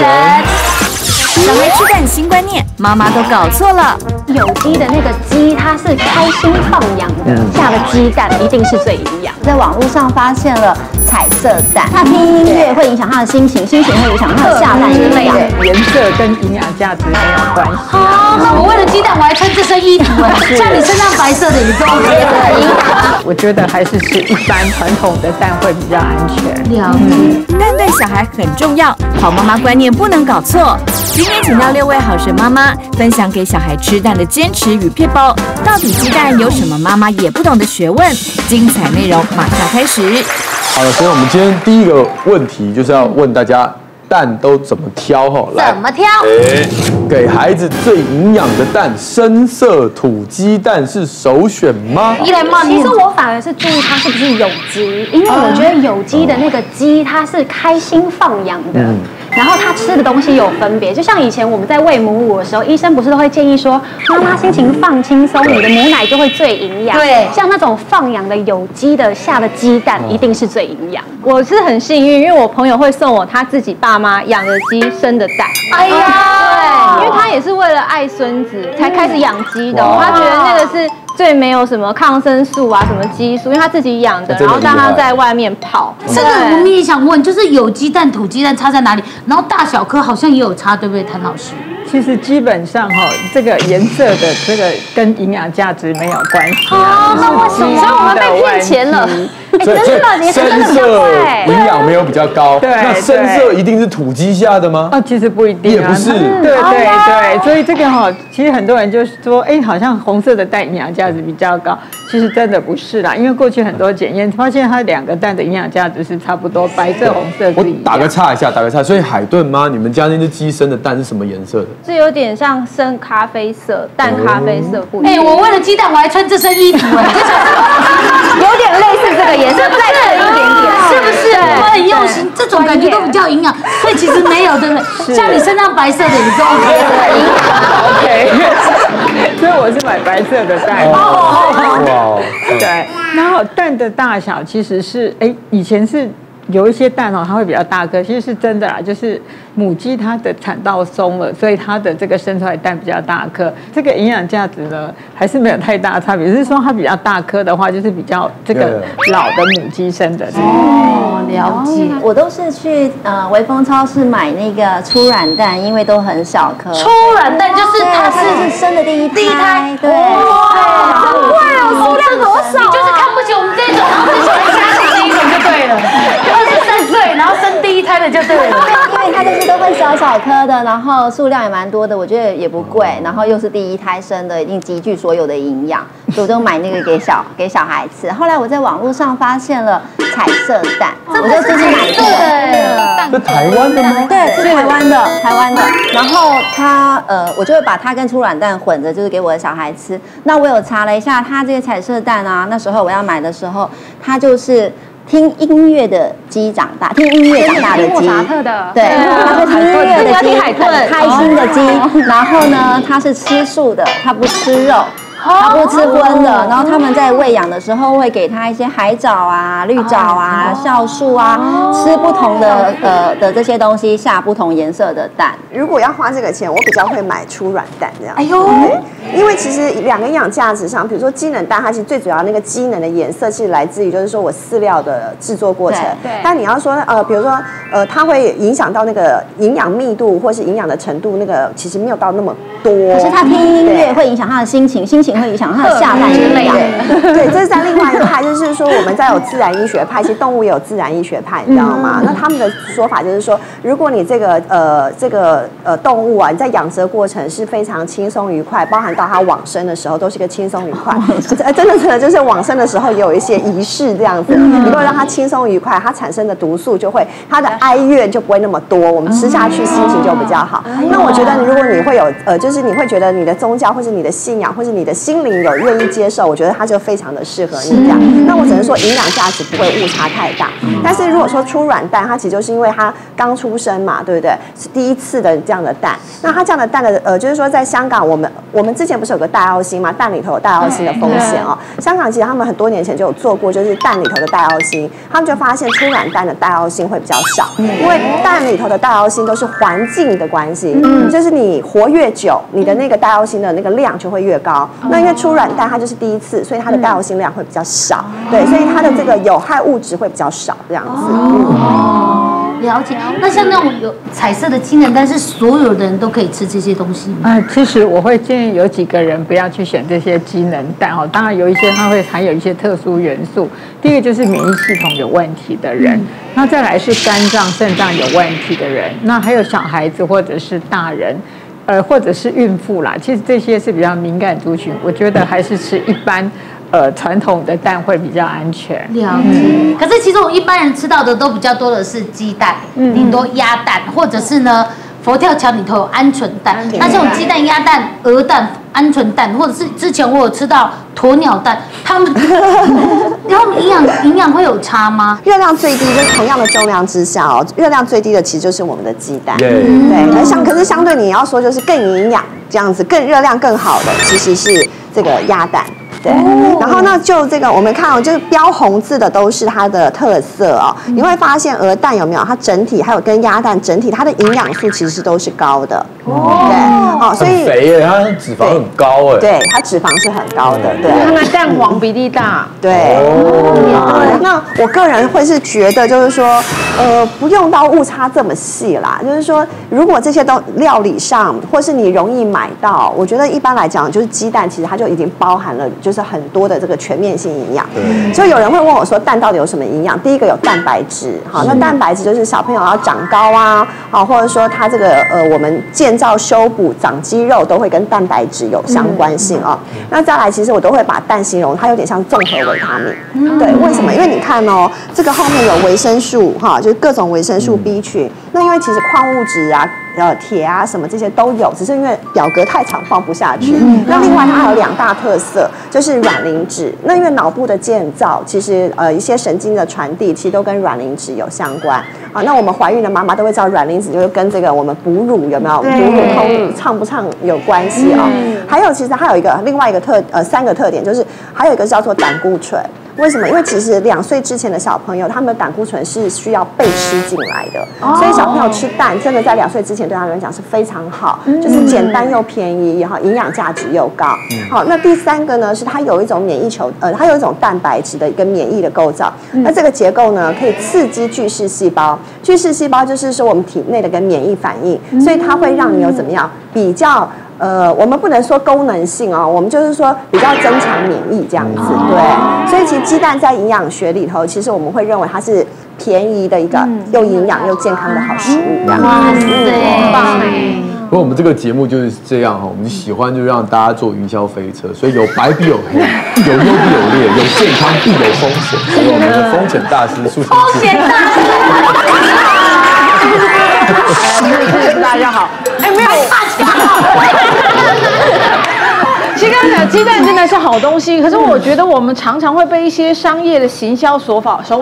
神。小孩吃蛋新观念，妈妈都搞错了。有机的那个鸡，它是开心放养的，下的鸡蛋一定是最营养。在网络上发现了彩色蛋，它听音乐会影响它的心情，心情会影响它的下蛋之类的。颜色跟营养价值没有关系。啊，那我为了鸡蛋，我还穿这身衣服，像你身上白色的，你都 OK 的。我觉得还是吃一般传统的蛋会比较安全。了解，蛋对小孩很重要，好妈妈观念不能搞错。今天请到6位好神妈妈分享给小孩吃蛋的坚持与撇步，到底鸡蛋有什么妈妈也不懂的学问？精彩内容马上开始。好了，所以我们今天第一个问题就是要问大家，蛋都怎么挑？怎么挑？给孩子最营养的蛋，深色土鸡蛋是首选吗？其实我反而是注意它是不是有机，因为我觉得有机的那个鸡，它是开心放养的。然后他吃的东西有分别，就像以前我们在喂母乳的时候，医生不是都会建议说，妈妈心情放轻松，你的母奶就会最营养。对，像那种放养的有机的下的鸡蛋，一定是最营养。我是很幸运，因为我朋友会送我他自己爸妈养的鸡生的蛋。哎呀，对，因为他也是为了爱孙子才开始养鸡的，他觉得那个是最没有什么抗生素啊，什么激素，因为他自己养的，然后让他在外面跑。这个我们也想问，就是有鸡蛋、土鸡蛋差在哪里？然后大小颗好像也有差，对不对，谭老师？其实基本上这个颜色的这个跟营养价值没有关系啊。那为什么？所以我们被骗钱了。真的，你深色营养没有比较高，那深色一定是土鸡下的吗？啊，其实不一定，也不是。对对对，所以这个其实很多人就说，哎，好像红色的蛋营养价值比较高，其实真的不是啦，因为过去很多检验发现，它2个蛋的营养价值是差不多，白色、红色。我打个岔，所以海顿妈，你们家那只鸡生的蛋是什么颜色的？是有点像深咖啡色，淡咖啡色不一样。哎，我为了鸡蛋，我还穿这身衣服，有点类似这个颜色，再深一点点，是不是？我很用心，这种感觉都比较营养，所以其实没有，对不对？像你身上白色的，你都 OK 的，营养 OK。所以我是买白色的蛋，对。然后蛋的大小其实是，以前是有一些蛋它会比较大颗，其实是真的啦，就是母鸡它的产道松了，所以它的这个生出来蛋比较大颗。这个营养价值呢，还是没有太大差别，只是说它比较大颗的话，就是比较这个老的母鸡生的。哦，了解。我都是去微风超市买那个初卵蛋，因为都很小颗。初卵蛋就是它是生的第一胎，对。哇，好贵哦，数量好少。你就是看不起我们这种，就是想家庭的一种就对了。23岁，然后生第一胎的就对了，因为它就是都分小小颗的，然后数量也蛮多的，我觉得也不贵，然后又是第一胎生的，已经集聚所有的营养，所以我就买那个给小孩吃。后来我在网络上发现了彩色蛋，我就自己买一个。是台湾的吗？对，是台湾的。然后它我就会把它跟初卵蛋混着，就是给我的小孩吃。那我有查了一下，它这个彩色蛋啊，那时候我要买的时候，它就是听音乐的鸡长大，听音乐长大的鸡，对，它是听音乐的鸡，很开心的鸡。然后呢，它是吃素的，它不吃肉，它不吃荤的。然后他们在喂养的时候，会给它一些海藻啊、绿藻啊、酵素啊，吃不同的这些东西，下不同颜色的蛋。如果要花这个钱，我比较会买初卵蛋这样。哎呦，因为其实两个营养价值上，比如说机能蛋，它其实最主要那个机能的颜色，其实来自于就是说我饲料的制作过程。对。但你要说比如说它会影响到那个营养密度或是营养的程度，那个其实没有到那么多。可是它听音乐会影响它的心情，心情会影响它的下蛋之类的。对，这是在另外一派，就是说我们在有自然医学派，其实动物也有自然医学派，你知道吗？那他们的说法就是说，如果你这个动物啊，你在养殖的过程是非常轻松愉快，包含到它往生的时候都是一个轻松愉快，真的就是往生的时候也有一些仪式这样子，能够让它轻松愉快，它产生的毒素就会，它的哀怨就不会那么多，我们吃下去心情就比较好。那我觉得如果你会有就是你会觉得你的宗教或是你的信仰或是你的心灵有愿意接受，我觉得它就非常的适合你这样。那我只能说营养价值不会误差太大。但是如果说出软蛋，它其实就是因为它刚出生嘛，对不对？是第一次的这样的蛋。那它这样的蛋的就是说在香港，我们之前不是有个带凹星嘛？蛋里头有带凹星的风险哦。香港其实他们很多年前就有做过，就是蛋里头的带凹星，他们就发现出软蛋的带凹星会比较少，因为蛋里头的带凹星都是环境的关系，就是你活越久，你的那个带凹星的那个量就会越高。那因为出软蛋它就是第一次，所以它的带凹星量会比较少，对，所以它的这个有害物质会比较少这样子。了解。那像那种有彩色的金人蛋，是所有的人都可以吃这些东西吗？其实我会建议有几个人不要去选这些金人蛋哦。当然有一些它会含有一些特殊元素。第一个就是免疫系统有问题的人，那再来是肝脏、肾脏有问题的人，那还有小孩子或者是大人。或者是孕妇啦，其实这些是比较敏感族群，我觉得还是吃一般，传统的蛋会比较安全。了解。可是其实我一般人吃到的都比较多的是鸡蛋，顶多鸭蛋，或者是呢佛跳墙里头有鹌鹑蛋。那这种鸡蛋、鸭蛋、鹅蛋、鹌鹑蛋，或者是之前我有吃到鸵鸟蛋，他们营养会有差吗？热量最低就是同样的重量之下哦，热量最低的其实就是我们的鸡蛋。对，可是相对你要说就是更营养这样子，更热量更好的其实是这个鸭蛋。对，然后呢，就这个我们看哦，就是标红字的都是它的特色哦。你会发现鹅蛋有没有？它整体还有跟鸭蛋整体它的营养素其实都是高的。对，哦，所以很肥耶，它脂肪很高哎。对，它脂肪是很高的。对，它的蛋黄比例大。对。那我个人会是觉得就是说，不用到误差这么细啦。就是说，如果这些都料理上或是你容易买到，我觉得一般来讲就是鸡蛋其实它就已经包含了。就是很多的这个全面性营养，所以有人会问我说蛋到底有什么营养？第一个有蛋白质，好，那蛋白质就是小朋友要长高啊，好，或者说他这个我们建造、修补、长肌肉都会跟蛋白质有相关性啊。那再来，其实我都会把蛋形容它有点像综合维他命，对，为什么？因为你看哦，这个后面有维生素哈，就是各种维生素 B 群。那因为其实矿物质啊。铁啊，什么这些都有，只是因为表格太长放不下去。那另外它还有两大特色，就是卵磷脂。那因为脑部的建造，其实一些神经的传递，其实都跟卵磷脂有相关啊。那我们怀孕的妈妈都会知道，卵磷脂就是跟这个我们哺乳有没有哺乳畅不畅有关系啊。还有其实还有一个另外一个三个特点，就是还有一个叫做胆固醇。为什么？因为其实2岁之前的小朋友，他们的胆固醇是需要被吃进来的，所以小朋友吃蛋真的在2岁之前对他们来讲是非常好，就是简单又便宜，哈，营养价值又高。好，那第三个呢是它有一种免疫球，它有一种蛋白质的一个免疫的构造。那这个结构呢可以刺激巨噬细胞，巨噬细胞就是说我们体内的跟免疫反应，所以它会让你有怎么样比较。我们不能说功能性哦，我们就是说比较增强免疫这样子，对。所以其实鸡蛋在营养学里头，其实我们会认为它是便宜的一个又营养又健康的好食物。哇塞！不过我们这个节目就是这样哈，我们喜欢就让大家坐云霄飞车，所以有白必有黑，有优必有劣，有健康必有风险。所以我们的风险大师苏晴。风险大师，大家好。没有大家好。其实刚才鸡蛋真的是好东西，可是我觉得我们常常会被一些商业的行销手法所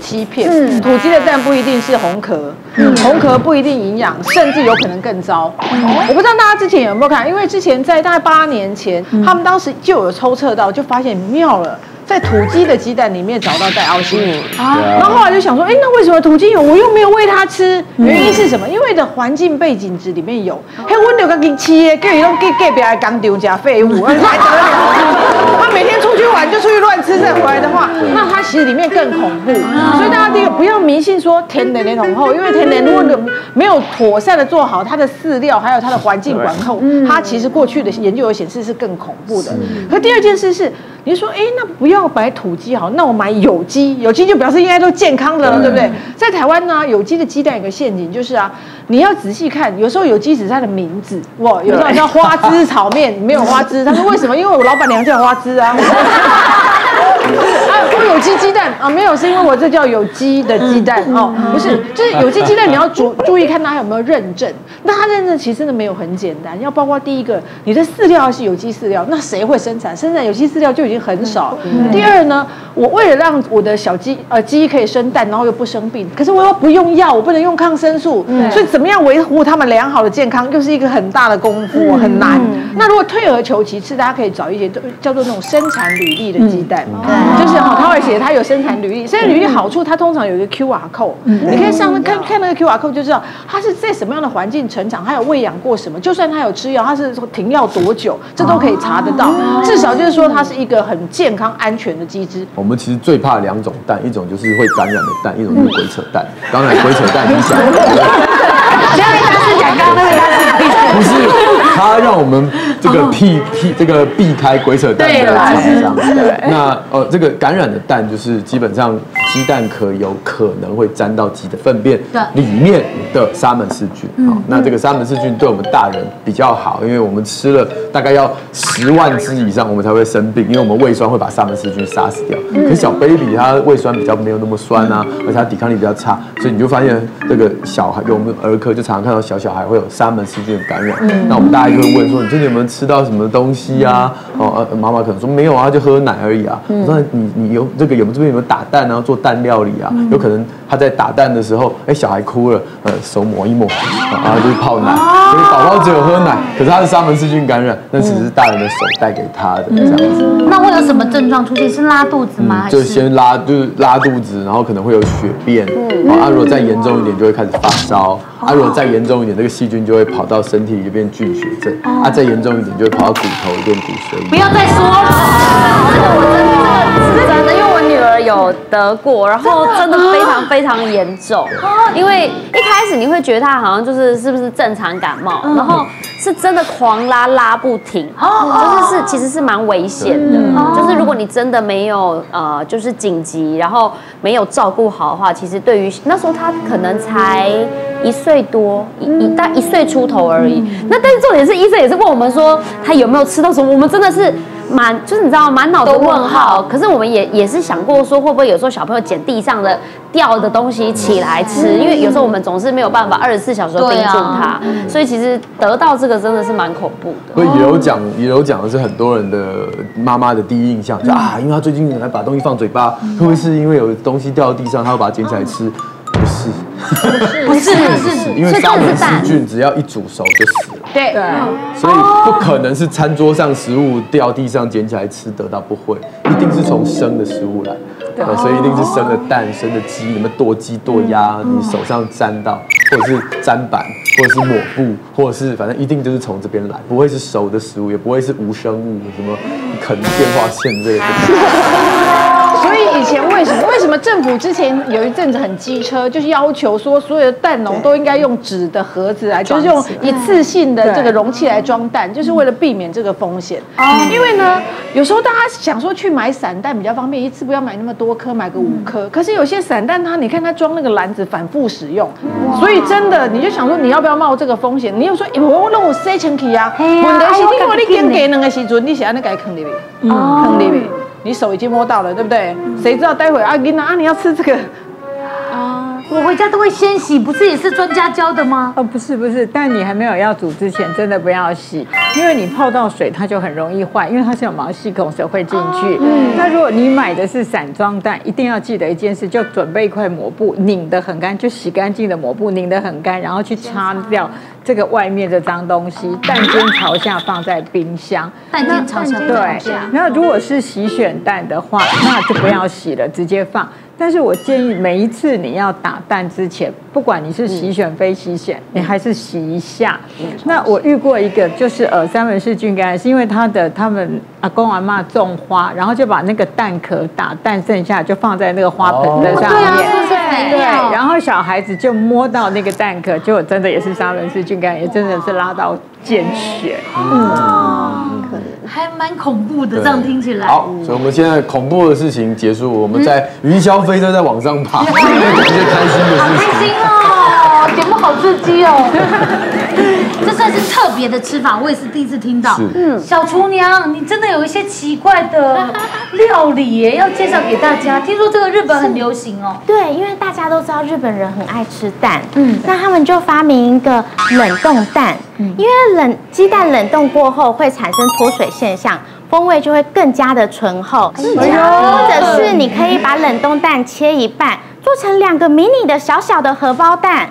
欺骗。土鸡的蛋不一定是红壳，红壳不一定营养，甚至有可能更糟。我不知道大家之前有没有看，因为之前在大概8年前，他们当时就有抽测到，就发现妙了。在土鸡的鸡蛋里面找到带凹星啊，然后后来就想说，哎，那为什么土鸡有，我又没有喂它吃？原因是什么？因为的环境背景值里面有，嘿，我留个给鸡耶，叫伊拢给别人讲丢假废物，才得了。他每天出去玩就出去乱吃，再回来的话，那它其实里面更恐怖。所以大家第一个不要迷信说天然的统后，因为天然如果没有妥善的做好它的饲料，还有它的环境管控，它其实过去的研究有显示是更恐怖的。可第二件事是，你说，哎，那不要。要买土鸡好，那我买有机，有机就表示应该都健康的了，对不对？在台湾呢，有机的鸡蛋有个陷阱，就是啊，你要仔细看，有时候有机只是它的名字，哇，有时候叫花枝炒面，没有花枝，他们为什么？因为我老板娘叫花枝啊。我有机鸡蛋啊，没有，是因为我这叫有机的鸡蛋哦，不是，就是有机鸡蛋你要注意看它有没有认证。那它认证其实真的没有很简单，要包括第一个，你的饲料是有机饲料，那谁会生产？生产有机饲料就已经很少。第二呢，我为了让我的小鸡可以生蛋，然后又不生病，可是我又不用药，我不能用抗生素，所以怎么样维护它们良好的健康，又是一个很大的功夫，很难。那如果退而求其次，大家可以找一些叫做那种生产履历的鸡蛋，就是哈，它会写它有生产履历。生产履历好处，它通常有一个 QR code，你可以上看那个 QR code 就知道它是在什么样的环境成长，它有喂养过什么，就算它有吃药，它是停药多久，这都可以查得到。至少就是说，它是一个很健康、安全的鸡只。我们其实最怕两种蛋，一种就是会感染的蛋，一种就是鬼扯蛋。当然，鬼扯蛋很小。不要他是讲刚刚那个他是鬼扯蛋，不是他让我们这个避开鬼扯蛋的厂商。那这个感染的蛋就是基本上鸡蛋壳有可能会沾到鸡的粪便里面的沙门氏菌。那这个沙门氏菌对我们大人比较好，因为我们吃了大概要10万只以上我们才会生病，因为我们胃酸会把沙门氏菌杀死掉。可是小 baby 他胃酸比较没有那么酸啊，而且他抵抗力比较差，所以你就发现这个小孩，我们儿科就常常看到小孩会有沙门氏菌的感染。那我们大家就会问说，你最近有没有吃到什么东西啊？妈妈可能说没有啊，就喝奶而已啊。我说你有这个有没有打蛋啊，做蛋料理啊？有可能他在打蛋的时候，哎，小孩哭了，手抹一抹，然后就泡奶，所以宝宝只有喝奶，可是他是沙门氏菌感染，那其实是大人的手带给他的这样子。那会有什么症状出现？是拉肚子吗？就先拉肚子，然后可能会有血便。如果再严重一点，就会开始发烧。如果再严重一点，这个细菌就会跑到身体里变菌血症。再严重一点，就会跑到骨头里变骨髓炎。不要再说了，这个真的，因为我女儿有得过，然后真的非常非常严重。因为一开始你会觉得她好像是不是正常感冒，然后是真的狂拉不停，就是其实是蛮危险的。就是如果你真的没有就是紧急，然后没有照顾好的话，其实对于那时候她可能才。1岁多，大概1岁出头而已。那但是重点是，医生也是问我们说他有没有吃到什么，我们真的是就是你知道满脑子问号。可是我们也是想过说，会不会有时候小朋友捡地上的掉的东西起来吃，因为有时候我们总是没有办法24小时盯住他，所以其实得到这个真的是蛮恐怖的。所以也有讲的是很多人的妈妈的第一印象，就因为他最近把东西放嘴巴，会不会是因为有东西掉到地上，他会把它捡起来吃？不是，因为沙门氏菌只要一煮熟就死了。对，所以不可能是餐桌上食物掉地上捡起来吃得到，不会，一定是从生的食物来。所以一定是生的蛋、生的鸡，你们剁鸡、剁鸭，你手上沾到，或者是砧板，或者是抹布，或者是反正一定就是从这边来，不会是熟的食物，也不会是无生物，什么啃电话线这个。所以以前为什么政府之前有一阵子很机车，就是要求说所有的蛋农都应该用纸的盒子来，就是用一次性的这个容器来装蛋，就是为了避免这个风险。因为呢，有时候大家想说去买散蛋比较方便，一次不要买那么多颗，买个5颗。可是有些散蛋你看它装那个篮子反复使用，所以真的你就想说你要不要冒这个风险？你又说我弄我塞进去啊，问题是你我你捡鸡蛋的时阵，你是安尼家藏里面，藏里面。你手已经摸到了，对不对？谁知道待会你要吃这个啊？我回家都会先洗，不是也是专家教的吗？不是，但你还没有要煮之前，真的不要洗，因为你泡到水它就很容易坏，因为它是有毛细孔，水会进去。那如果你买的是散装蛋，一定要记得一件事，就准备一块抹布，拧得很干，就洗干净的抹布拧得很干，然后去擦掉。这个外面的脏东西，蛋煎朝下放在冰箱。蛋煎朝下，对。那如果是洗选蛋的话，那就不要洗了，直接放。但是我建议每一次你要打蛋之前，不管你是洗选非洗选，你还是洗一下。那我遇过一个，就是沙门氏菌感染，是因为他们阿公阿嬷种花，然后就把那个蛋壳打蛋剩下就放在那个花盆的上面，对。然后小孩子就摸到那个蛋壳，结果真的也是沙门氏菌。也真的是拉到见血，还蛮恐怖的，这样听起来。好，所以我们现在恐怖的事情结束，我们在云霄飞车在往上爬，讲一些开心的事情。好开心哦，节目好刺激哦！这是真的是特别的吃法，我也是第一次听到。嗯，小厨娘，你真的有一些奇怪的料理耶，要介绍给大家。听说这个日本很流行哦。对，因为大家都知道日本人很爱吃蛋，嗯，那他们就发明一个冷冻蛋，因为鸡蛋冷冻过后会产生脱水现象。 风味就会更加的醇厚，或者是你可以把冷冻蛋切一半，做成2个迷你的小小的荷包蛋，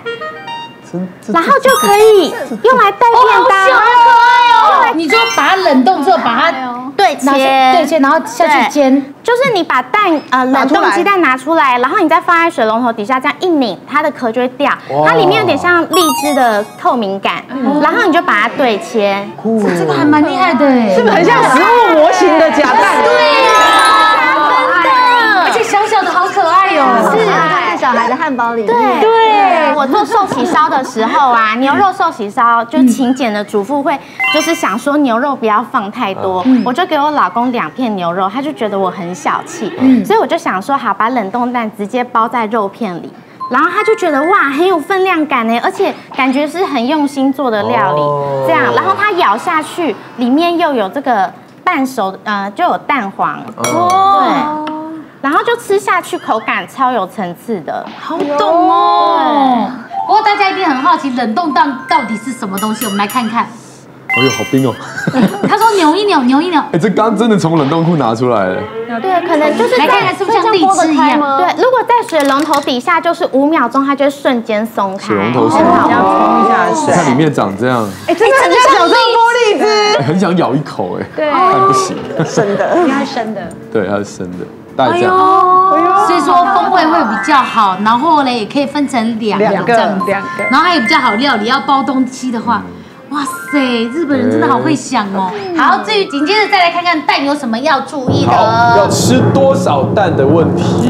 然后就可以用来带便当。好可爱哦！你就把它冷冻之后，把它对切，然后下去煎。就是你把蛋冷冻鸡蛋拿出来，然后你再放在水龙头底下，这样一拧，它的壳就会掉。它里面有点像荔枝的透明感，然后你就把它对切。这个还蛮厉害的哎，是不是很像食物？ 模型的假蛋，对呀，而且小小的好可爱哦，是在小孩的汉堡里面。对，我做寿喜烧的时候啊，牛肉寿喜烧就勤俭的主妇会，就是想说牛肉不要放太多，我就给我老公2片牛肉，他就觉得我很小气，所以我就想说好，把冷冻蛋直接包在肉片里。 然后他就觉得哇很有分量感呢，而且感觉是很用心做的料理，这样。然后他咬下去，里面又有这个半熟，就有蛋黄，对。然后就吃下去，口感超有层次的，好懂哦。不过大家一定很好奇冷冻蛋到底是什么东西，我们来看看。哎呦，好冰哦！他说扭一扭，扭一扭。哎，这刚真的从冷冻库拿出来了。对，可能就是在像荔枝一样。对，如果在水龙头底下，就是5秒钟，它就会瞬间松开。水龙头松开，然后冲一下水，看里面长这样。哎，真的很像小菠萝荔枝，很想咬一口哎。对，但不行。生的，因为它是生的。对，它是生的。大家。所以说风味会比较好，然后嘞也可以分成2个这样子，然后它也比较好料理。要包东西的话。 哇塞，日本人真的好会想哦！好，至于紧接着再来看看蛋有什么要注意的，要吃多少蛋的问题。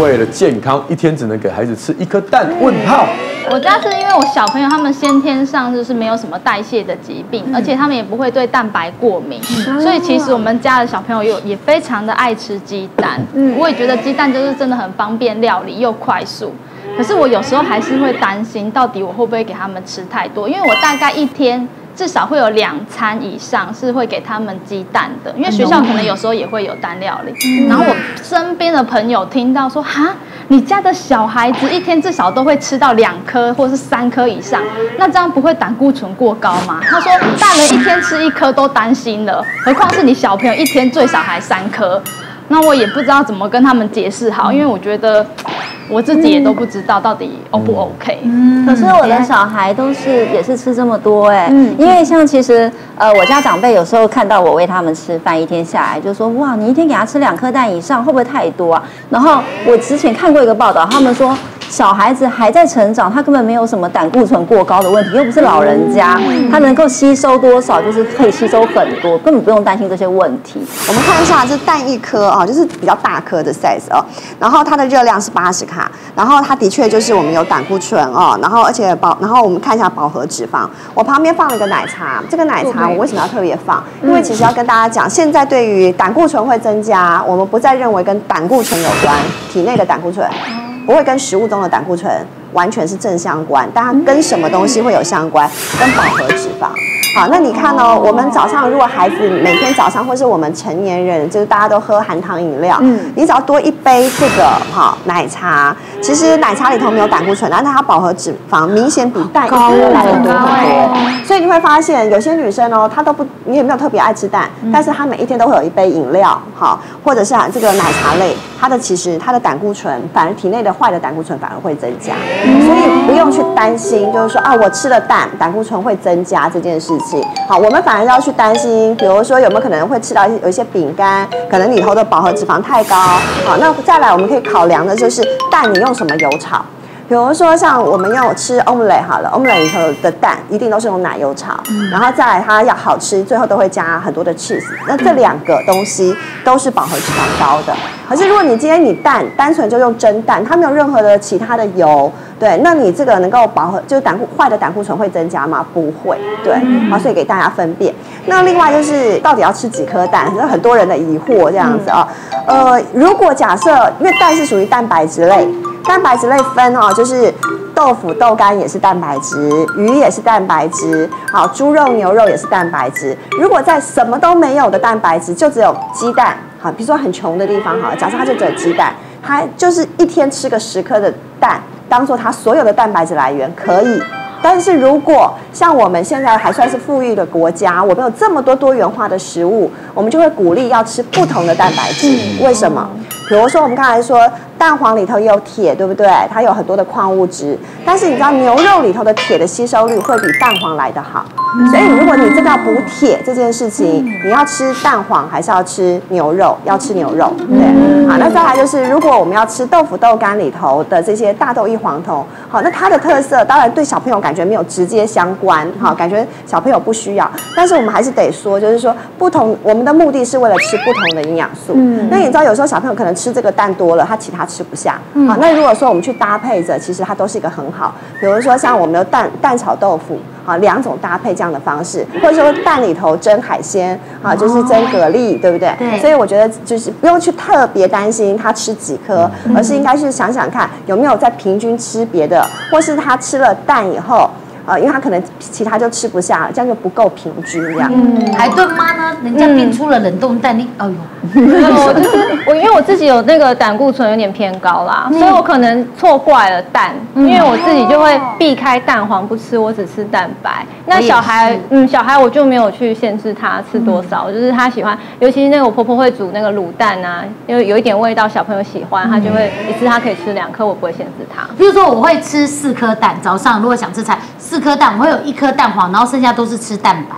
为了健康，一天只能给孩子吃1颗蛋？问号。我家是因为我小朋友他们先天上就是没有什么代谢的疾病，而且他们也不会对蛋白过敏，所以其实我们家的小朋友也非常的爱吃鸡蛋。我也觉得鸡蛋就是真的很方便料理又快速。 可是我有时候还是会担心，到底我会不会给他们吃太多？因为我大概一天至少会有2餐以上是会给他们鸡蛋的，因为学校可能有时候也会有蛋料理。然后我身边的朋友听到说，哈，你家的小孩子一天至少都会吃到2颗或是3颗以上，那这样不会胆固醇过高吗？他说，大人一天吃1颗都担心了，何况是你小朋友一天最少还3颗。 那我也不知道怎么跟他们解释好，因为我觉得我自己也都不知道到底 O 不 OK。可是我的小孩也是吃这么多哎，因为像其实我家长辈有时候看到我喂他们吃饭，一天下来就说哇，你一天给他吃2颗蛋以上，会不会太多啊？然后我之前看过一个报道，他们说。 小孩子还在成长，他根本没有什么胆固醇过高的问题，又不是老人家，他能够吸收多少就是可以吸收很多，根本不用担心这些问题。我们看一下这蛋1颗啊，就是比较大颗的 size 哦，然后它的热量是80卡，然后它的确就是我们有胆固醇哦，然后而且我们看一下饱和脂肪，我旁边放了一个奶茶，这个奶茶我为什么要特别放？因为其实要跟大家讲，现在对于胆固醇会增加，我们不再认为跟胆固醇有关，体内的胆固醇。 不会跟食物中的胆固醇完全是正相关，但它跟什么东西会有相关？跟饱和脂肪。好，那你看哦，我们早上如果孩子每天早上，或是我们成年人，就是大家都喝含糖饮料，你只要多1杯这个奶茶，其实奶茶里头没有胆固醇，但它饱和脂肪明显比蛋高来得多很多。所以你会发现有些女生哦，她都不，你也没有特别爱吃蛋，但是她每一天都会有1杯饮料，好，或者是这个奶茶类。 它的其实它的胆固醇，反而体内的坏的胆固醇反而会增加，所以不用去担心，就是说啊，我吃了蛋，胆固醇会增加这件事情。好，我们反而要去担心，比如说有没有可能会吃到有一些饼干，可能里头的饱和脂肪太高。好，那再来我们可以考量的就是蛋你用什么油炒。 比如说，像我们要吃 omelette 好了 ，omelette 里头的蛋一定都是用奶油炒，然后再来它要好吃，最后都会加很多的 cheese。那这2个东西都是饱和脂肪高的。可是如果你今天你蛋单纯就用蒸蛋，它没有任何的其他的油，对，那你这个能够饱和，就是坏的胆固醇会增加吗？不会，对。好，所以给大家分辨。那另外就是到底要吃几颗蛋，那很多人的疑惑这样子啊。如果假设因为蛋是属于蛋白质类。蛋白质类分哦，就是豆腐、豆干也是蛋白质，鱼也是蛋白质，好，猪肉、牛肉也是蛋白质。如果在什么都没有的蛋白质，就只有鸡蛋，好，比如说很穷的地方，好，假设它就只有鸡蛋，它就是一天吃个10颗的蛋，当做它所有的蛋白质来源可以。 但是如果像我们现在还算是富裕的国家，我们有这么多多元化的食物，我们就会鼓励要吃不同的蛋白质。为什么？比如说我们刚才说蛋黄里头也有铁，对不对？它有很多的矿物质。但是你知道牛肉里头的铁的吸收率会比蛋黄来得好，所以如果你真的要补铁这件事情，你要吃蛋黄还是要吃牛肉？要吃牛肉，对。好，那再来就是如果我们要吃豆腐、豆干里头的这些大豆异黄酮，好，那它的特色当然对小朋友感觉没有直接相关，哈，感觉小朋友不需要，但是我们还是得说，就是说不同，我们的目的是为了吃不同的营养素。那你知道有时候小朋友可能吃这个蛋多了，他其他吃不下，好，那如果说我们去搭配着，其实它都是一个很好，比如说像我们的蛋炒豆腐。 啊，2种搭配这样的方式，或者说蛋里头蒸海鲜，啊，就是蒸蛤蜊，对不对？对。所以我觉得就是不用去特别担心他吃几颗，而是应该去想想看有没有在平均吃别的，或是他吃了蛋以后。 因为他可能其他就吃不下，这样就不够平均这样。海顿妈呢，人家变出了冷冻蛋，你哎呦！我因为我自己有那个胆固醇有点偏高啦，所以我可能错怪了蛋，因为我自己就会避开蛋黄不吃，我只吃蛋白。那小孩我就没有去限制他吃多少，就是他喜欢，尤其是那个我婆婆会煮那个卤蛋啊，因为有一点味道，小朋友喜欢，他就会一次他可以吃2颗，我不会限制他。比如说我会吃4颗蛋，早上如果想吃菜。 4颗蛋，我会有1颗蛋黄，然后剩下都是吃蛋白。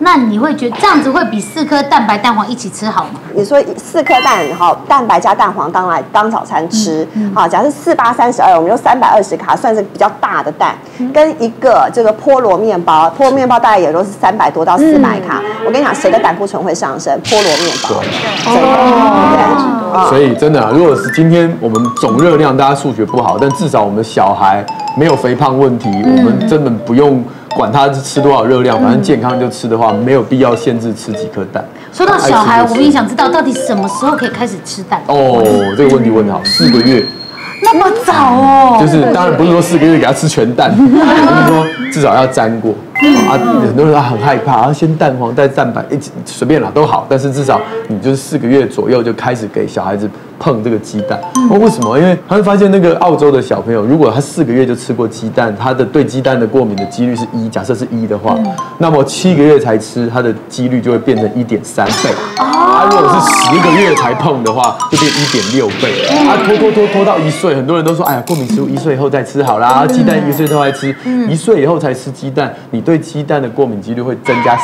那你会觉得这样子会比4颗蛋白蛋黄一起吃好吗？你说4颗蛋，好，蛋白加蛋黄，当然当早餐吃。好，假设4×8=32，我们用320卡算是比较大的蛋，跟一个这个菠萝面包，菠萝面包大概也都是300多到400卡。我跟你讲，谁的胆固醇会上升？菠萝面包。哦。所以真的，如果是今天我们总热量大家数学不好，但至少我们小孩。 没有肥胖问题，我们真的不用管他吃多少热量，反正健康就吃的话，没有必要限制吃几颗蛋。说到小孩，我们也想知道到底什么时候可以开始吃蛋。哦，这个问题问得好，4个月，那么早哦。就是当然不是说4个月给他吃全蛋，就是说至少要沾过。啊，很多人很害怕，啊，先蛋黄再蛋白，随便啦都好，但是至少你就是4个月左右就开始给小孩子。 碰这个鸡蛋，哦，为什么？因为他会发现那个澳洲的小朋友，如果他4个月就吃过鸡蛋，他的对鸡蛋的过敏的几率是1，假设是1的话，那么7个月才吃，他的几率就会变成1.3倍。啊，如果是10个月才碰的话，就变1.6倍。啊，拖到1岁，很多人都说，哎呀，过敏食物1岁以后再吃好啦，鸡蛋1岁之后才吃，1岁以后才吃鸡蛋，你对鸡蛋的过敏几率会增加3.4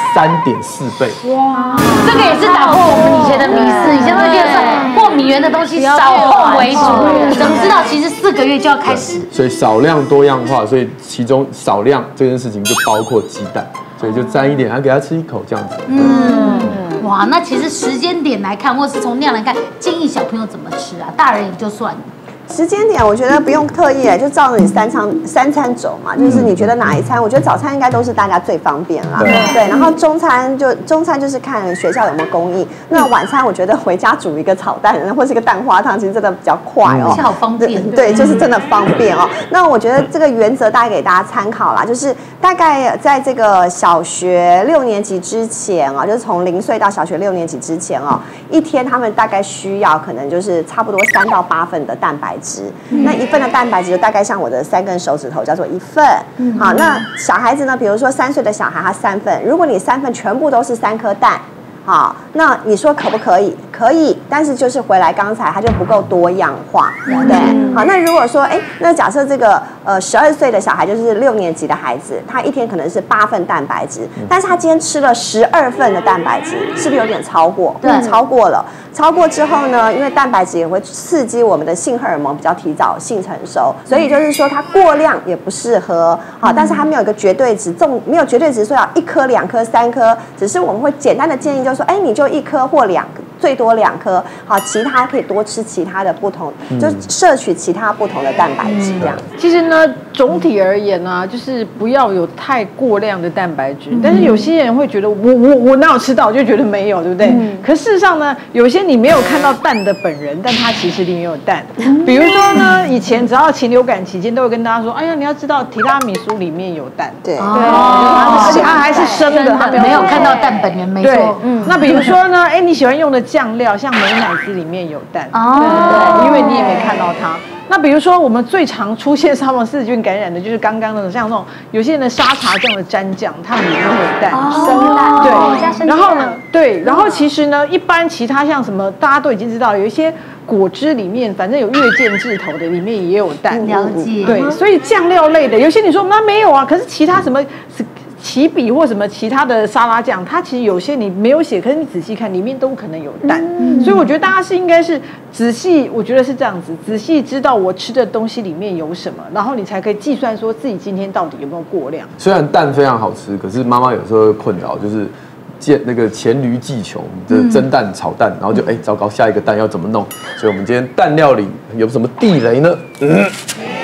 倍。哇，这个也是打破我们以前的迷思，以前都觉得过敏源的东西。 少量为主，怎么知道？其实4个月就要开始。所以少量多样化，所以其中少量这件事情就包括鸡蛋，所以就沾一点，还给他吃1口这样子。哇，那其实时间点来看，或是从量来看，建议小朋友怎么吃啊？大人也就算了。 时间点我觉得不用特意，就照着你三餐走嘛，就是你觉得哪一餐？我觉得早餐应该都是大家最方便啦，对。然后中餐就是看学校有没有供应。那晚餐我觉得回家煮一个炒蛋，或是一个蛋花汤，其实真的比较快哦，而且好方便。对，就是真的方便哦。那我觉得这个原则大概给大家参考啦，就是大概在这个小学6年级之前啊，就是从0岁到小学6年级之前哦，一天他们大概需要可能就是差不多3到8份的蛋白质。 那1份的蛋白质就大概像我的3根手指头，叫做1份。好，那小孩子呢，比如说3岁的小孩，他3份。如果你3份全部都是3颗蛋，好，那你说可不可以？可以，但是就是回来刚才它就不够多样化，对。好，那如果说，哎，那假设这个12岁的小孩，就是6年级的孩子，他一天可能是8份蛋白质，但是他今天吃了12份的蛋白质，是不是有点超过？对，超过了。 超过之后呢，因为蛋白质也会刺激我们的性荷尔蒙比较提早性成熟，所以就是说它过量也不适合。好，但是它没有一个绝对值，没有绝对值说要1颗、2颗、3颗，只是我们会简单的建议就是说，哎，你就1颗或2颗。最多2颗，好，其他可以多吃其他的不同，就摄取其他不同的蛋白质这样。其实呢，总体而言呢、啊，就是不要有太过量的蛋白质。但是有些人会觉得我哪有吃到，我就觉得没有，对不对？可事实上呢，有些你没有看到蛋的本人，但它其实里面有蛋。比如说呢，以前只要禽流感期间，都会跟大家说，哎呀，你要知道提拉米苏里面有蛋，对，而且它还是生的，它没有看到蛋本人，没错。那比如说呢，哎，你喜欢用的酱料，像美乃滋里面有蛋，对，因为你也没看到它。那比如说，我们最常出现沙门氏菌感染的，就是刚刚那种像那种有些人的沙茶酱的蘸酱，它里面有蛋，生蛋，对。然后呢，对，然后其实呢，一般其他像什么，大家都已经知道，有一些果汁里面，反正有月见枝头的，里面也有蛋，了解。对，所以酱料类的，有些你说那没有啊，可是其他什么。奇比或什么其他的沙拉酱，它其实有些你没有写，可是你仔细看，里面都可能有蛋。所以我觉得大家是应该是仔细，我觉得是这样子，仔细知道我吃的东西里面有什么，然后你才可以计算说自己今天到底有没有过量。虽然蛋非常好吃，可是妈妈有时候会困扰，就是那个黔驴技穷，就是蒸蛋、炒蛋，然后就哎、糟糕，下一个蛋要怎么弄？所以我们今天蛋料理有什么地雷呢？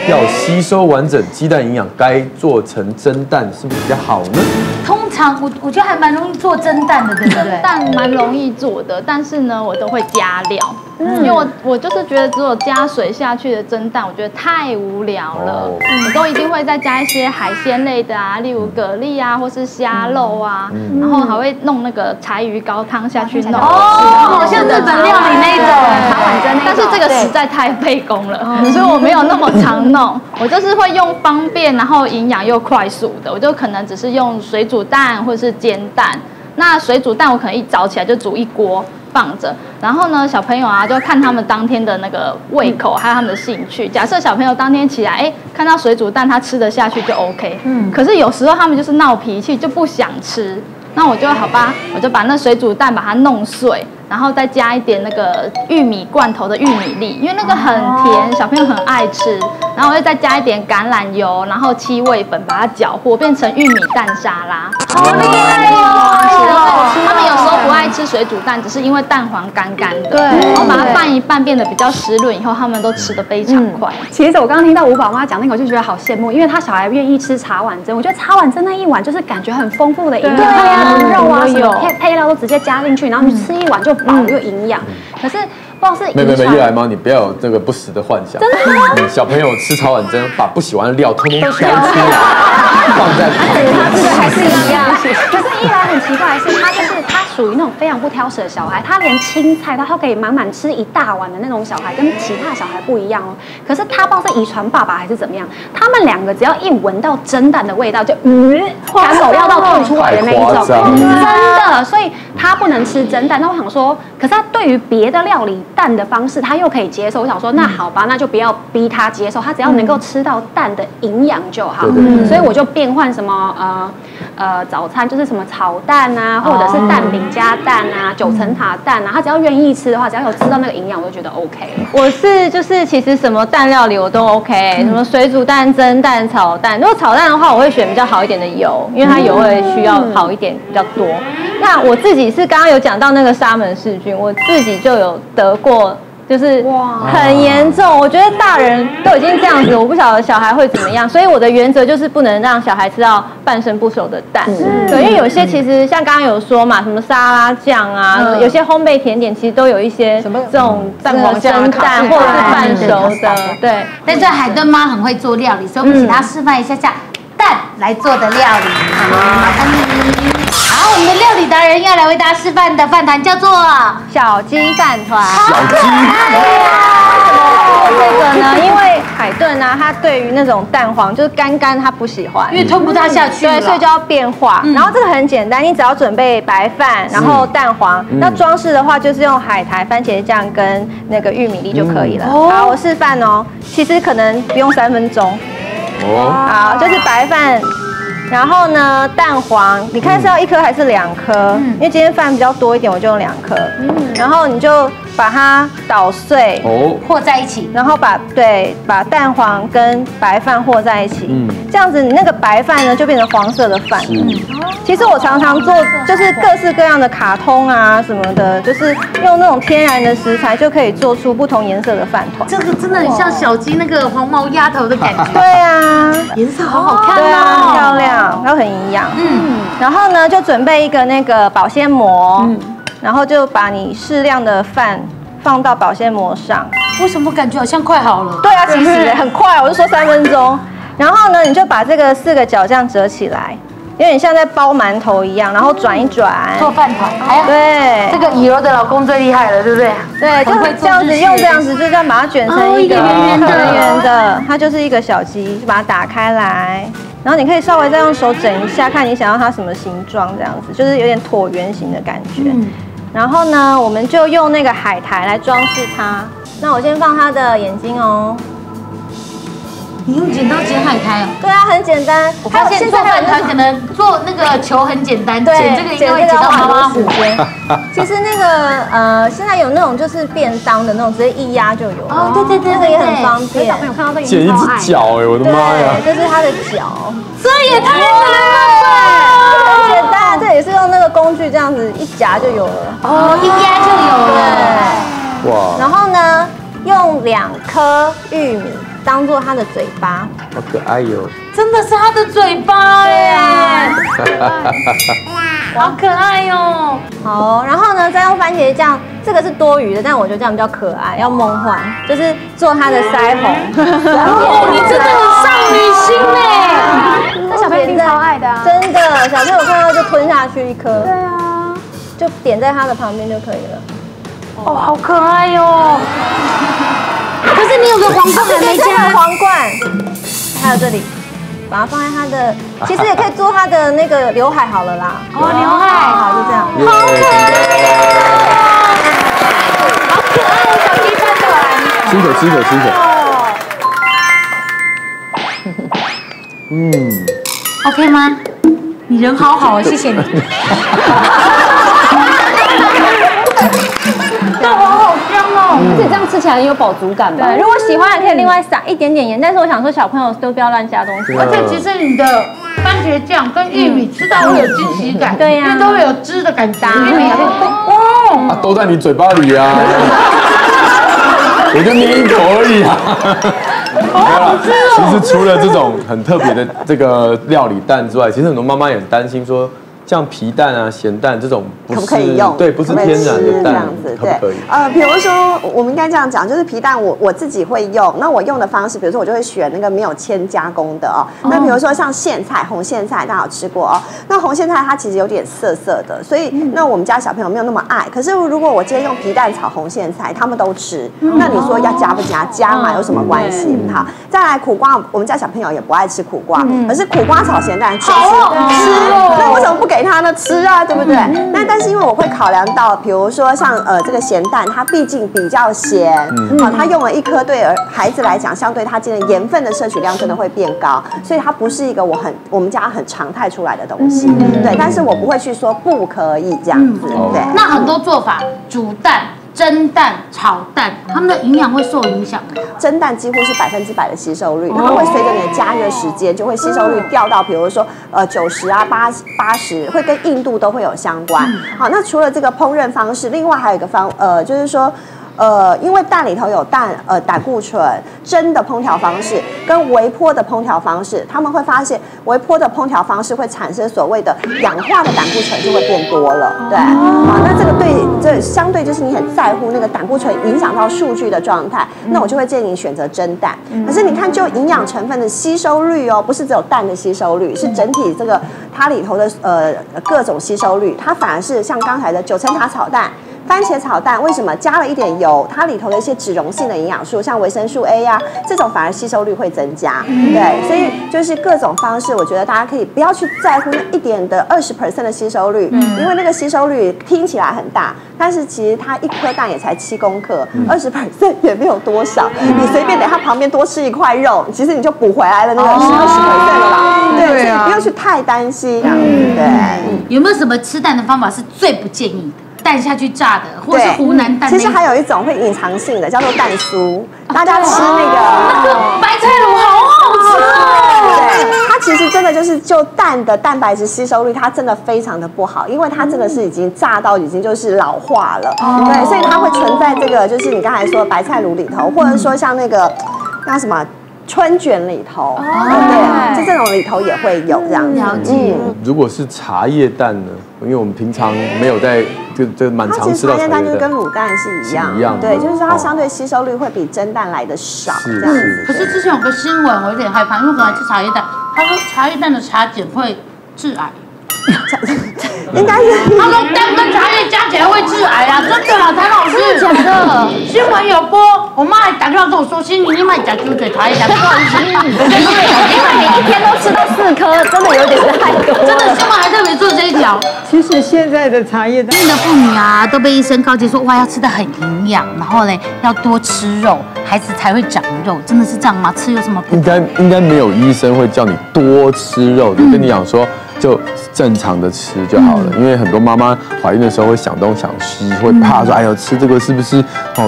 要吸收完整鸡蛋营养，该做成蒸蛋是不是比较好呢？通常我觉得还蛮容易做蒸蛋的，对不对？蛋蛮容易做的，但是呢，我都会加料，因为我就是觉得只有加水下去的蒸蛋，我觉得太无聊了。我都一定会再加一些海鲜类的啊，例如蛤蜊啊，或是虾肉啊，然后还会弄那个柴鱼高汤下去弄。哦，好像日本料理那种，茶碗蒸那种。但是这个实在太费工了，所以我没有那么常。No, 我就是会用方便，然后营养又快速的，我就可能只是用水煮蛋或者是煎蛋。那水煮蛋我可能一早起来就煮一锅放着，然后呢，小朋友啊就看他们当天的那个胃口还有他们的兴趣。假设小朋友当天起来，哎，看到水煮蛋他吃得下去就 OK。可是有时候他们就是闹脾气，就不想吃。那我就好吧，我就把那水煮蛋把它弄碎。然后再加一点那个玉米罐头的玉米粒，因为那个很甜，小朋友很爱吃。然后我又再加一点橄榄油，然后七味粉把它搅和，变成玉米蛋沙拉。好厉害哦！他们有时候不爱吃水煮蛋，只是因为蛋黄干干的。对，然后把它拌一拌，变得比较湿润，以后他们都吃得非常快。其实我刚刚听到吴宝妈讲那个，我就觉得好羡慕，因为她小孩愿意吃茶碗蒸，我觉得茶碗蒸那一碗就是感觉很丰富的营养，肉啊什么配料都直接加进去，然后你吃一碗就。饱又营养，可是不知道是没叶来猫，你不要有这个不实的幻想。真的吗？小朋友吃炒碗蒸，把不喜欢的料通通挑出来，放在旁边。他这个还是一样，可是叶来很奇怪的是，他属于那种非常不挑食的小孩，他连青菜他都可以满满吃一大碗的那种小孩，跟其他小孩不一样哦。可是他不知道是遗传爸爸还是怎么样，他们两个只要一闻到蒸蛋的味道，就赶走要到吐出来的那一种，真的，所以。他不能吃蒸蛋，那我想说，可是他对于别的料理蛋的方式，他又可以接受。我想说，那好吧，那就不要逼他接受，他只要能够吃到蛋的营养就好。所以我就变换什么早餐就是什么炒蛋啊，或者是蛋饼加蛋啊，9层塔蛋啊，他只要愿意吃的话，只要有吃到那个营养，我就觉得 OK。我是就是其实什么蛋料理我都 OK， 什么水煮蛋、蒸蛋、炒蛋。如果炒蛋的话，我会选比较好一点的油，因为它油会需要好一点比较多。那我自己。是刚刚有讲到那个沙门氏菌，我自己就有得过，就是很严重。我觉得大人都已经这样子，我不晓得小孩会怎么样，所以我的原则就是不能让小孩吃到半生不熟的蛋。对，因为有些其实像刚刚有说嘛，什么沙拉酱啊，有些烘焙甜点其实都有一些这种蛋黄生蛋或者是半熟的。对，但是海顿妈很会做料理，所以我们请她示范一下下蛋来做的料理。好，我们的料理达人要来为大家示范的饭团叫做小鸡饭团。小鸡，这个呢，因为海顿啊，他对于那种蛋黄就是干干，他不喜欢，因为吞不太下去，对，所以就要变化。然后这个很简单，你只要准备白饭，然后蛋黄。那装饰的话，就是用海苔、番茄酱跟那个玉米粒就可以了。好，我示范哦，其实可能不用3分钟。好，就是白饭。然后呢，蛋黄，你看是要1颗还是2颗？因为今天饭比较多一点，我就用2颗。然后你就把它捣碎，和在一起，然后把蛋黄跟白饭和在一起。这样子你那个白饭呢就变成黄色的饭。其实我常常做就是各式各样的卡通啊什么的，就是用那种天然的食材就可以做出不同颜色的饭团。这个真的很像小鸡那个黄毛丫头的感觉。对啊，颜色好好看啊，漂亮。 然后很营养，然后呢就准备一个那个保鲜膜，然后就把你适量的饭放到保鲜膜上。为什么感觉好像快好了？对啊，其实很快，我就说3分钟。然后呢，你就把这个4个角这样折起来，有点像在包馒头一样，然后转一转，做饭团。对，这个以柔的老公最厉害了，对不对？对，就是这样子，用这样子，就这样把它卷成一个圆圆的，它就是一个小鸡，就把它打开来。 然后你可以稍微再用手整一下，看你想要它什么形状，这样子就是有点椭圆形的感觉。然后呢，我们就用那个海苔来装饰它。那我先放它的眼睛哦。你用剪刀剪海苔啊？对啊，很简单。我发现做饭团可能做那个球很简单，剪这个应该会剪到很多时间。其实那个现在有那种就是便当的那种，直接一压就有。哦，对对对，这个也很方便。小朋友看到这个剪一只脚哎，我的妈呀！对，这是它的脚。 这也太难了，很简单，这也是用那个工具这样子一夹就有了，哦，一压就有了，哇！然后呢，用2颗玉米当做它的嘴巴，好可爱哟！真的是它的嘴巴耶，好可爱哟！好，然后呢，再用番茄酱，这个是多余的，但我觉得这样比较可爱，要梦幻，就是做它的腮红。哦，你真的很少女心哎！ 那小朋友超爱的，真的，小朋友看到就吞下去1颗，对啊，就点在它的旁边就可以了。哦，好可爱哟！可是你有个皇冠还没加，皇冠，还有这里，把它放在它的，其实也可以做它的那个刘海好了啦。哦，刘海，好，就这样。好可爱，好可爱，小鸡翻过来。辛苦，辛苦，辛苦。 OK 吗？你人好好，谢谢你。蛋黄好香哦，而且这样吃起来很有饱足感吧？对，如果喜欢也可以另外撒一点点盐，但是我想说小朋友都不要乱加东西。而且其实你的番茄酱跟玉米吃到会有惊喜感，对呀，因为都会有汁的感觉。玉米哇，都在你嘴巴里啊！我就捏一口而已啊。 其实除了这种很特别的这个料理蛋之外，其实很多妈妈也很担心说，像皮蛋啊、咸蛋这种可不可以用？对，不是天然的蛋，可不可以？比如说我们应该这样讲，就是皮蛋我自己会用，那我用的方式，比如说我就会选那个没有添加工的哦。那比如说像苋菜、红苋菜，大家有吃过哦。那红苋菜它其实有点涩涩的，所以那我们家小朋友没有那么爱。可是如果我今天用皮蛋炒红苋菜，他们都吃，那你说要加不加？加嘛，有什么关系？哈。 再来苦瓜，我们家小朋友也不爱吃苦瓜，可是苦瓜炒咸蛋确实吃，那为什么不给他呢？吃啊，对不对？那但是因为我会考量到，比如说像这个咸蛋，它毕竟比较咸，好，它用了1颗，对孩子来讲，相对它今天盐分的摄取量真的会变高，所以它不是一个我们家很常态出来的东西，对。但是我不会去说不可以这样子，对。那很多做法，煮蛋。 蒸蛋、炒蛋，它们的营养会受影响。蒸蛋几乎是100%的吸收率，它会随着你的加热时间，就会吸收率掉到，比如说90啊、80，会跟硬度都会有相关。好，那除了这个烹饪方式，另外还有一个就是说。因为蛋里头有胆固醇，蒸的烹调方式跟微波的烹调方式，他们会发现微波的烹调方式会产生所谓的氧化的胆固醇就会变多了，对，啊，那这个对这相对就是你很在乎那个胆固醇影响到数据的状态，那我就会建议你选择蒸蛋。可是你看，就营养成分的吸收率哦，不是只有蛋的吸收率，是整体这个它里头的各种吸收率，它反而是像刚才的九层塔炒蛋。番茄炒蛋为什么加了一点油？它里头的一些脂溶性的营养素，像维生素 A 呀、这种反而吸收率会增加。对，所以就是各种方式，我觉得大家可以不要去在乎那一点的20% 的吸收率，因为那个吸收率听起来很大，但是其实它一颗蛋也才7公克，20% 也没有多少。你随便在它旁边多吃一块肉，其实你就补回来了那个20% 了啦。对，所以不要去太担心。对，有没有什么吃蛋的方法是最不建议的？ 蛋下去炸的，或是湖南蛋。其实还有一种会隐藏性的，叫做蛋酥。大家吃那个白菜卤，好好吃哦。对，它其实真的就是就蛋的蛋白质吸收率，它真的非常的不好，因为它这个是已经炸到已经就是老化了。对，所以它会存在这个就是你刚才说的白菜卤里头，或者说像那个那什么。 春卷里头，对，就这种里头也会有这样子。如果是茶叶蛋呢？因为我们平常没有在就蛮常吃到茶叶蛋，就是跟卤蛋是一样的，对，就是它相对吸收率会比蒸蛋来的少这样子。可是之前有个新闻，我有点害怕，因为本来吃茶叶蛋，他说茶叶蛋的茶碱会致癌，应该是他说蛋跟茶叶加起来会致癌啊，真的啦，谭老师，真的，新闻有播。 我妈还打电话跟我说：“心怡，你买假猪嘴茶叶蛋，不好吃。”因为每一天都吃到4颗，真的有点太多。真的，新闻还特别做这一条。其实现在的茶叶蛋，现在的妇女啊，都被医生告诫说：“哇，要吃得很营养，然后嘞要多吃肉，孩子才会长肉。”真的是这样吗？吃有什么？应该没有医生会叫你多吃肉，就跟你讲说就正常的吃就好了。因为很多妈妈怀孕的时候会想东想西，会怕说：“哎呦，吃这个是不是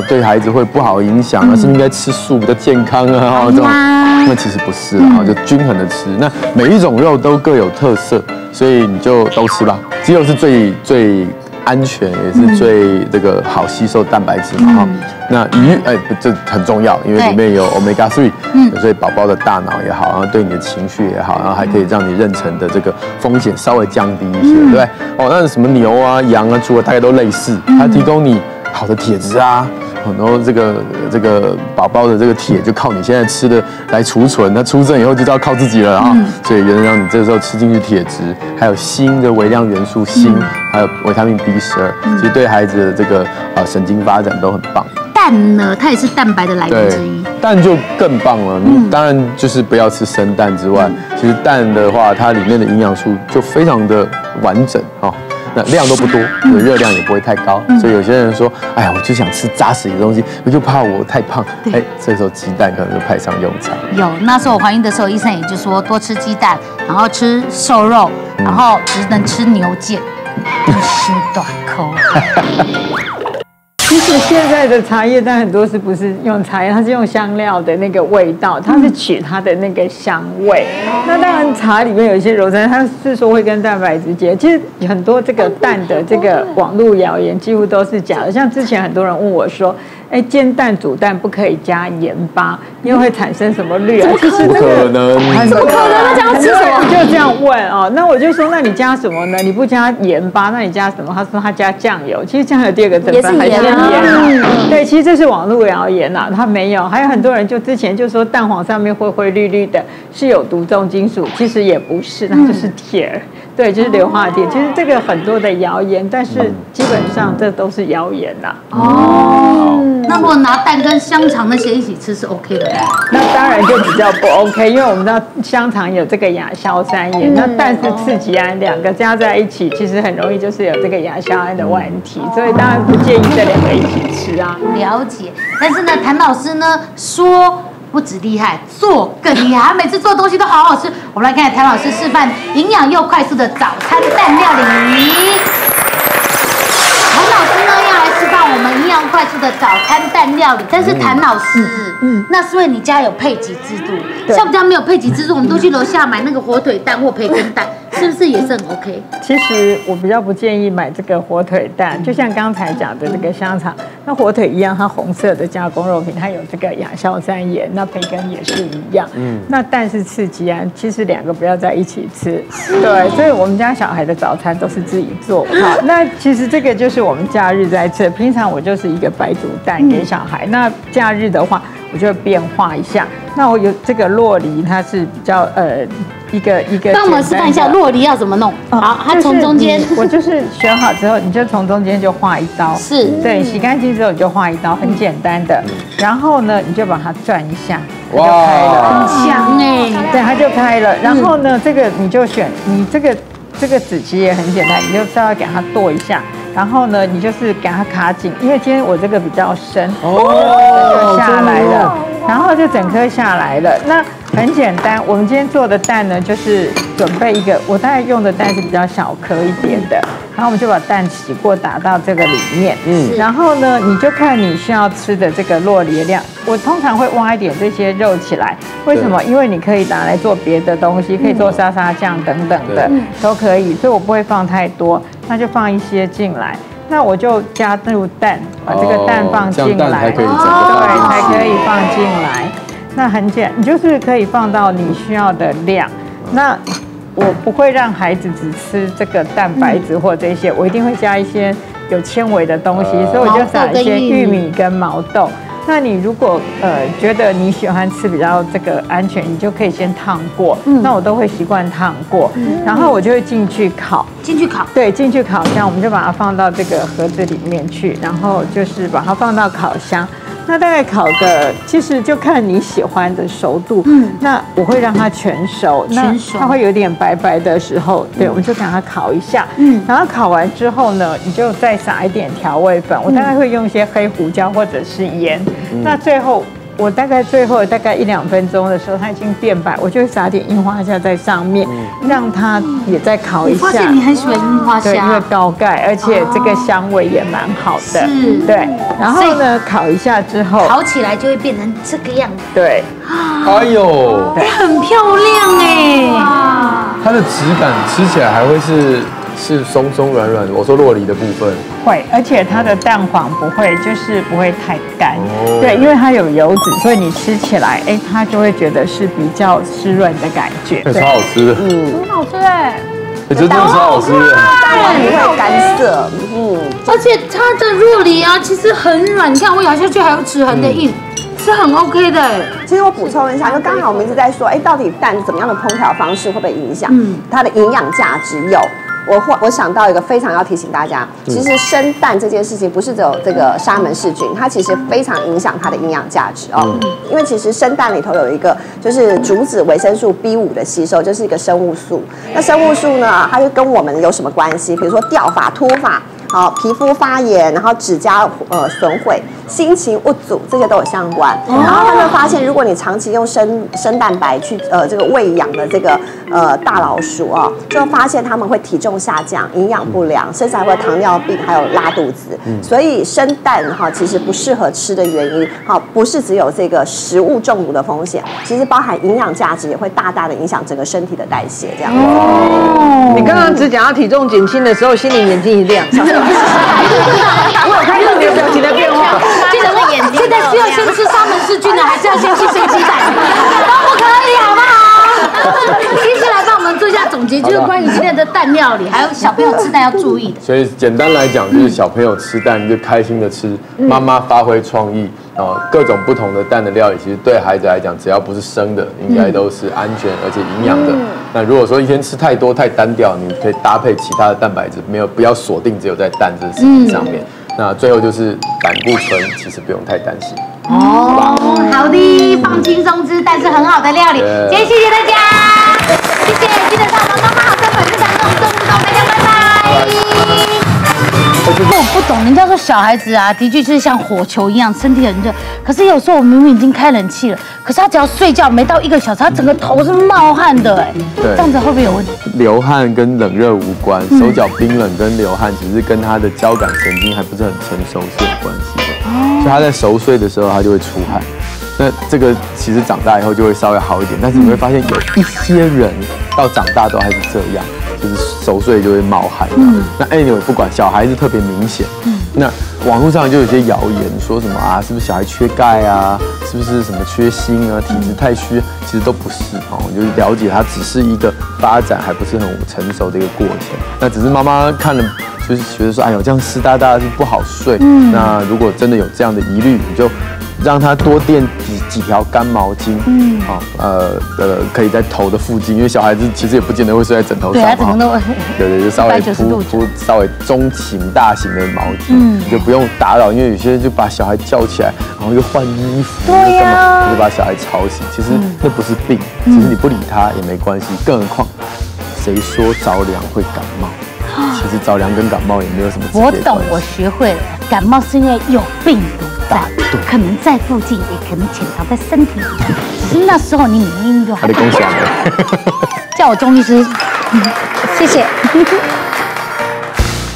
对孩子会不好影响？” 想啊，是应该吃素比较健康啊，这种那其实不是啊，就均衡的吃。那每一种肉都各有特色，所以你就都吃吧。鸡肉是最安全，也是最这个好吸收蛋白质嘛哈。那鱼这很重要，因为里面有 omega-3， 所以宝宝的大脑也好，然后对你的情绪也好，然后还可以让你妊娠的这个风险稍微降低一些，对不对？哦，那什么牛啊、羊啊、猪啊，大概都类似，它提供你好的铁质啊。 然后这个宝宝的这个铁就靠你现在吃的来储存，那出生以后就要靠自己了啊。所以原来让你这时候吃进去铁质，还有锌的微量元素锌，还有维他命 B12，其实对孩子的这个神经发展都很棒。蛋呢，它也是蛋白的来源之一。蛋就更棒了，当然就是不要吃生蛋之外，其实蛋的话，它里面的营养素就非常的完整啊。 那量都不多，热量也不会太高，所以有些人说，哎呀，我就想吃扎实的东西，我就怕我太胖，哎，这时候鸡蛋可能就派上用场。有，那时候我怀孕的时候，医生也就说多吃鸡蛋，然后吃瘦肉，然后只能吃牛腱，不吃短口。其实现在的茶叶蛋很多是不是用茶叶，它是用香料的那个味道，它是取它的那个香味。那当然茶里面有一些柔酸，它是说会跟蛋白质结合。其实很多这个蛋的这个网络谣言几乎都是假的。像之前很多人问我说，哎，煎蛋煮蛋不可以加盐巴，因为会产生什么氯啊？其实那个怎么可能？那这样吃什么？就这样问哦。那我就说，那你加什么呢？你不加盐巴，那你加什么？他说他加酱油。其实酱油第二个成分还是。 对，其实这是网络谣言啦，它没有。还有很多人就之前就说蛋黄上面灰绿绿的，是有毒重金属，其实也不是，那就是铁，对，就是硫化铁。其实这个很多的谣言，但是基本上这都是谣言啦。哦，那如果拿蛋跟香肠那些一起吃是 OK 的吗？那当然就比较不 OK， 因为我们知道香肠有这个亚硝酸盐，那蛋是刺激胺，两个加在一起，其实很容易就是有这个亚硝胺的问题，所以当然不建议这两个。 一起吃啊，了解。但是呢，谭老师呢说不止厉害，做更厉害。他每次做东西都好好吃。我们来看谭老师示范营养又快速的早餐蛋料理。谭老师呢要来示范我们营养快速的早餐蛋料理。但是谭老师，那是因为你家有配给制度，像我们家没有配给制度，我们都去楼下买那个火腿蛋或培根蛋。 是不是也是很 OK？ 其实我比较不建议买这个火腿蛋，就像刚才讲的这个香肠，那火腿一样，它红色的加工肉品，它有这个亚硝酸盐，那培根也是一样。那蛋是刺激胺，其实两个不要在一起吃。对，所以我们家小孩的早餐都是自己做。好，那其实这个就是我们假日在吃，平常我就是一个白煮蛋给小孩，那假日的话我就会变化一下。那我有这个酪梨，它是比较一个。那我们示范一下酪梨要怎么弄。好，它从中间，我就是选好之后，你就从中间就划一刀。是，对，洗干净之后你就划一刀，很简单的。然后呢，你就把它转一下，它就开了，很香哎。对，它就开了。然后呢，这个你就选，你这个籽其实也很简单，你就稍微给它剁一下。 然后呢，你就是给它卡紧，因为今天我这个比较深，哦，就下来了，然后就整颗下来了。那很简单，我们今天做的蛋呢，就是准备一个，我大概用的蛋是比较小颗一点的，然后我们就把蛋洗过打到这个里面，嗯，然后呢，你就看你需要吃的这个酪梨量。我通常会挖一点这些肉起来，为什么？因为你可以拿来做别的东西，可以做沙沙酱等等的，都可以，所以我不会放太多。 那就放一些进来，那我就加入蛋，把这个蛋放进来，对，才可以放进来。那很简，你就是可以放到你需要的量。那我不会让孩子只吃这个蛋白质或这些，我一定会加一些有纤维的东西，所以我就撒一些玉米跟毛豆。那你如果觉得你喜欢吃比较这个安全，你就可以先烫过。那我都会习惯烫过，然后我就会进去烤。 进去烤，对，进去烤箱，我们就把它放到这个盒子里面去，然后就是把它放到烤箱。那大概烤个，其实就看你喜欢的熟度。嗯，那我会让它全熟，全熟，它会有点白白的时候，对，我们就给它烤一下。嗯，然后烤完之后呢，你就再撒一点调味粉，我大概会用一些黑胡椒或者是盐。那最后。 我大概最后大概1-2分钟的时候，它已经变白，我就会撒点樱花虾在上面，让它也再烤一下。我发现你很喜欢樱花虾，对，因为高钙，而且这个香味也蛮好的。是，对。然后呢，烤一下之后，烤起来就会变成这个样子。对，哎呦，很漂亮哎。它的质感吃起来还会是松松软软，我说酪梨的部分会，而且它的蛋黄不会，就是不会太干，对，因为它有油脂，所以你吃起来，哎，它就会觉得是比较湿润的感觉，超好吃的，嗯，很好吃哎，真的超好吃的，蛋黄不会干涩，嗯，而且它的酪梨啊，其实很软，你看我咬下去还有齿痕的印。 是很 OK 的。其实我补充一下，就刚好我们一直在说，哎，到底蛋怎么样的烹调方式会被影响？它的营养价值有。我想到一个非常要提醒大家，其实生蛋这件事情不是只有这个沙门氏菌，它其实非常影响它的营养价值哦。因为其实生蛋里头有一个就是竹子维生素 B5 的吸收，就是一个生物素。那生物素呢，它就跟我们有什么关系？比如说掉发、脱发。 好，皮肤发炎，然后指甲损毁，心情不足，这些都有相关。然后他们发现，如果你长期用生蛋白去这个喂养的这个大老鼠哦，就发现他们会体重下降、营养不良，甚至还会糖尿病，还有拉肚子。所以生蛋哈其实不适合吃的原因，好不是只有这个食物中毒的风险，其实包含营养价值也会大大的影响整个身体的代谢。这样。哦，你刚刚只讲到体重减轻的时候，心里眼睛一亮。 我有看到你的表情的变化，记得我眼睛。现在是要先吃沙门氏菌呢，还是要先吃生鸡蛋？都不可以，好不好？接下来帮我们做一下总结，就是关于今天的蛋料理，还有小朋友吃蛋要注意的。所以简单来讲，就是小朋友吃蛋就开心的吃，妈妈发挥创意。 哦，各种不同的蛋的料理，其实对孩子来讲，只要不是生的，应该都是安全而且营养的。那如果说一天吃太多太单调，你可以搭配其他的蛋白质，没有不要锁定只有在蛋这事情上面。那最后就是胆固醇，其实不用太担心。哦，好的，放轻松吃，但是很好的料理。今天谢谢大家，谢谢，记得到我们东方好生活日常生活中，大家拜拜。 我不懂，人家说小孩子啊，的确是像火球一样，身体很热。可是有时候我明明已经开冷气了，可是他只要睡觉没到1个小时，他整个头是冒汗的，哎，对，这样子会不会有问题？流汗跟冷热无关，手脚冰冷跟流汗只是跟他的交感神经还不是很成熟是有关系的。哦，所以他在熟睡的时候，他就会出汗。那这个其实长大以后就会稍微好一点，但是你会发现有一些人到长大都还是这样。 就是熟睡就会冒汗，那 anyway 不管小孩子特别明显，那网络上就有些谣言说什么啊，是不是小孩缺钙啊，是不是什么缺锌啊，体质太虚，其实都不是哦，就是了解它只是一个发展还不是很成熟的一个过程，那只是妈妈看了。就是觉得说，哎呦，这样湿哒哒就不好睡。嗯，那如果真的有这样的疑虑，你就让他多垫几条干毛巾。嗯，好，可以在头的附近，因为小孩子其实也不见得会睡在枕头上。对，他怎么都会。对对，就稍微铺稍微中型大型的毛巾，嗯，就不用打扰，因为有些人就把小孩叫起来，然后又换衣服，对呀，就把小孩吵醒。其实那不是病，其实你不理他也没关系，更何况谁说着凉会感冒？其实着凉跟感冒也没有什么直接关系。我懂，我学会了。感冒是因为有病毒在，可能在附近，也可能潜藏在身体里。只是那时候你免疫力就还不好。叫我中医师，谢谢。